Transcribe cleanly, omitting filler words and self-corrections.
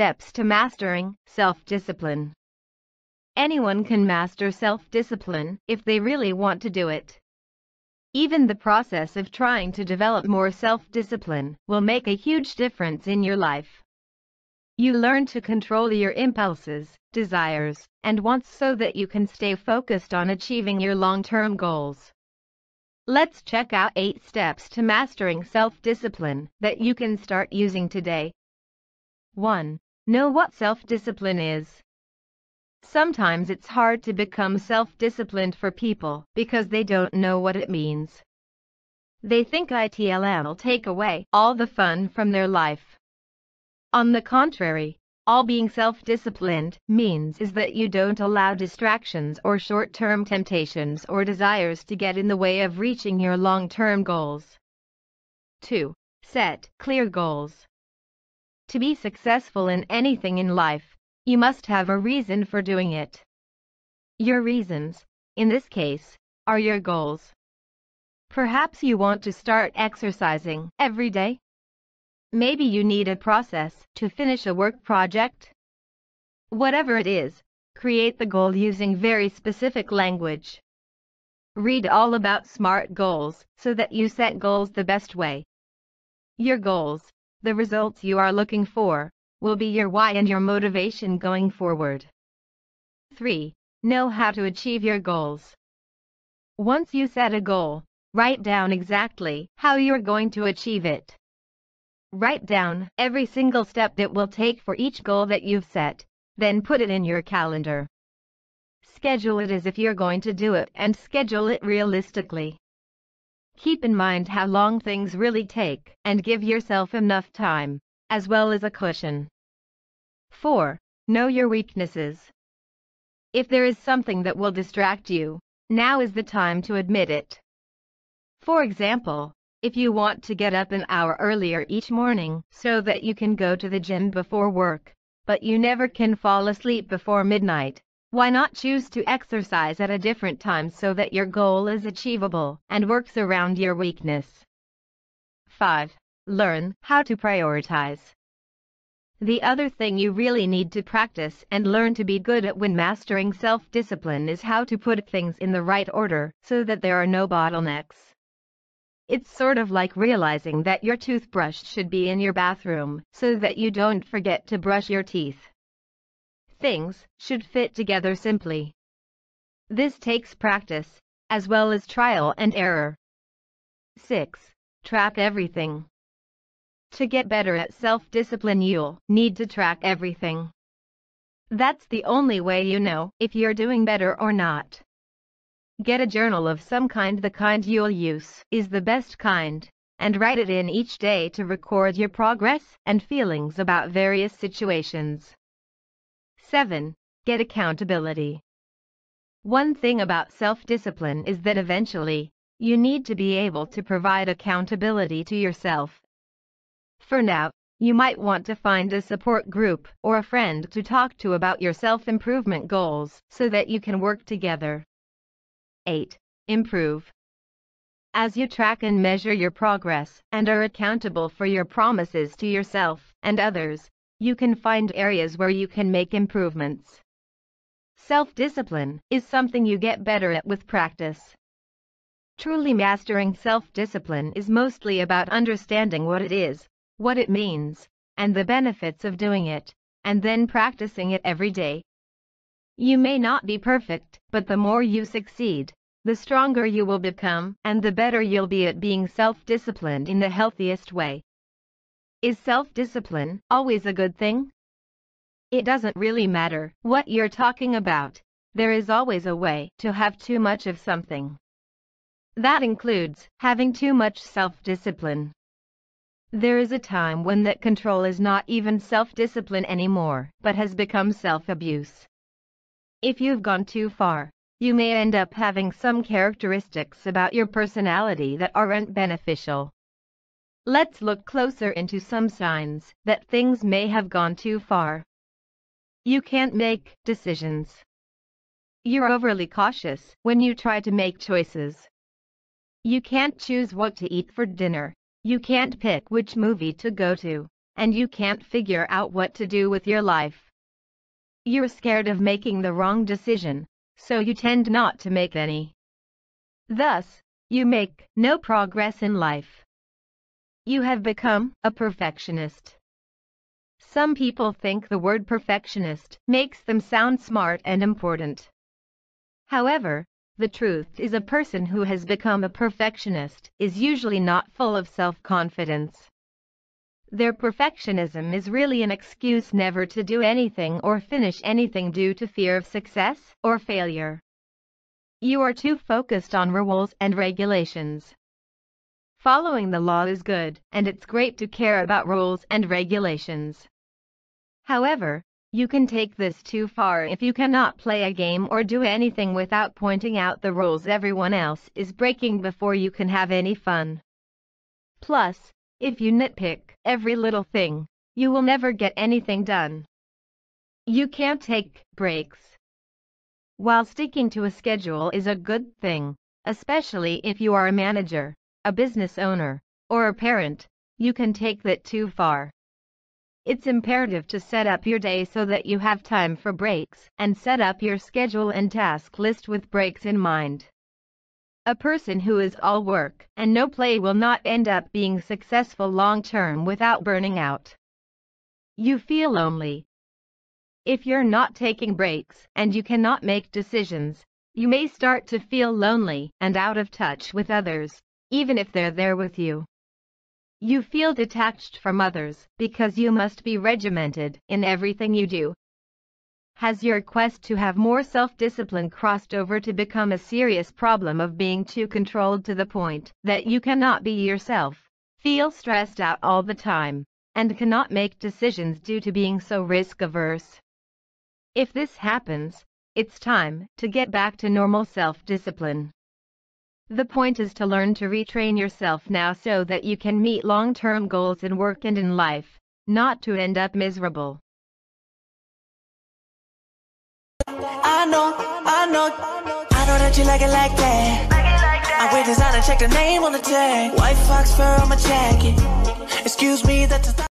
steps to mastering self-discipline. Anyone can master self-discipline if they really want to do it. Even the process of trying to develop more self-discipline will make a huge difference in your life. You learn to control your impulses, desires, and wants so that you can stay focused on achieving your long-term goals. Let's check out 8 steps to mastering self-discipline that you can start using today. 1. Know what self-discipline is. Sometimes it's hard to become self-disciplined for people because they don't know what it means. They think ITL'll take away all the fun from their life. On the contrary, all being self-disciplined means is that you don't allow distractions or short-term temptations or desires to get in the way of reaching your long-term goals. 2. Set clear goals. To be successful in anything in life, you must have a reason for doing it. Your reasons, in this case, are your goals. Perhaps you want to start exercising every day. Maybe you need a process to finish a work project. Whatever it is, create the goal using very specific language. Read all about SMART goals so that you set goals the best way. Your goals, the results you are looking for, will be your why and your motivation going forward. 3. Know how to achieve your goals. Once you set a goal, write down exactly how you're going to achieve it. Write down every single step it will take for each goal that you've set, then put it in your calendar. Schedule it as if you're going to do it and schedule it realistically. Keep in mind how long things really take and give yourself enough time, as well as a cushion. 4. Know your weaknesses. If there is something that will distract you, now is the time to admit it. For example, if you want to get up an hour earlier each morning so that you can go to the gym before work, but you never can fall asleep before midnight, why not choose to exercise at a different time so that your goal is achievable and works around your weakness? 5. Learn how to prioritize. The other thing you really need to practice and learn to be good at when mastering self-discipline is how to put things in the right order so that there are no bottlenecks. It's sort of like realizing that your toothbrush should be in your bathroom so that you don't forget to brush your teeth. Things should fit together simply. This takes practice, as well as trial and error. 6. Track everything. To get better at self-discipline, you'll need to track everything. That's the only way you know if you're doing better or not. Get a journal of some kind. The kind you'll use is the best kind, and write it in each day to record your progress and feelings about various situations. 7. Get accountability. One thing about self-discipline is that eventually, you need to be able to provide accountability to yourself. For now, you might want to find a support group or a friend to talk to about your self-improvement goals so that you can work together. 8. Improve. As you track and measure your progress and are accountable for your promises to yourself and others, you can find areas where you can make improvements. Self-discipline is something you get better at with practice. Truly mastering self-discipline is mostly about understanding what it is, what it means, and the benefits of doing it, and then practicing it every day. You may not be perfect, but the more you succeed, the stronger you will become and the better you'll be at being self-disciplined in the healthiest way. Is self-discipline always a good thing? It doesn't really matter what you're talking about. There is always a way to have too much of something. That includes having too much self-discipline. There is a time when that control is not even self-discipline anymore, but has become self-abuse. If you've gone too far, you may end up having some characteristics about your personality that aren't beneficial. Let's look closer into some signs that things may have gone too far. You can't make decisions. You're overly cautious when you try to make choices. You can't choose what to eat for dinner. You can't pick which movie to go to, and you can't figure out what to do with your life. You're scared of making the wrong decision, so you tend not to make any. Thus, you make no progress in life. You have become a perfectionist. Some people think the word perfectionist makes them sound smart and important. However, the truth is a person who has become a perfectionist is usually not full of self-confidence. Their perfectionism is really an excuse never to do anything or finish anything due to fear of success or failure. You are too focused on rules and regulations. Following the law is good, and it's great to care about rules and regulations. However, you can take this too far if you cannot play a game or do anything without pointing out the rules everyone else is breaking before you can have any fun. Plus, if you nitpick every little thing, you will never get anything done. You can't take breaks. While sticking to a schedule is a good thing, especially if you are a manager, a business owner, or a parent, you can take that too far. It's imperative to set up your day so that you have time for breaks and set up your schedule and task list with breaks in mind. A person who is all work and no play will not end up being successful long-term without burning out. You feel lonely. If you're not taking breaks and you cannot make decisions, you may start to feel lonely and out of touch with others, even if they're there with you. You feel detached from others because you must be regimented in everything you do. Has your quest to have more self-discipline crossed over to become a serious problem of being too controlled to the point that you cannot be yourself, feel stressed out all the time, and cannot make decisions due to being so risk-averse? If this happens, it's time to get back to normal self-discipline. The point is to learn to retrain yourself now so that you can meet long-term goals in work and in life, not to end up miserable. I know that you like it like that. I wear designer, check the name on the tag. White fox fur on my jacket. Excuse me, that's a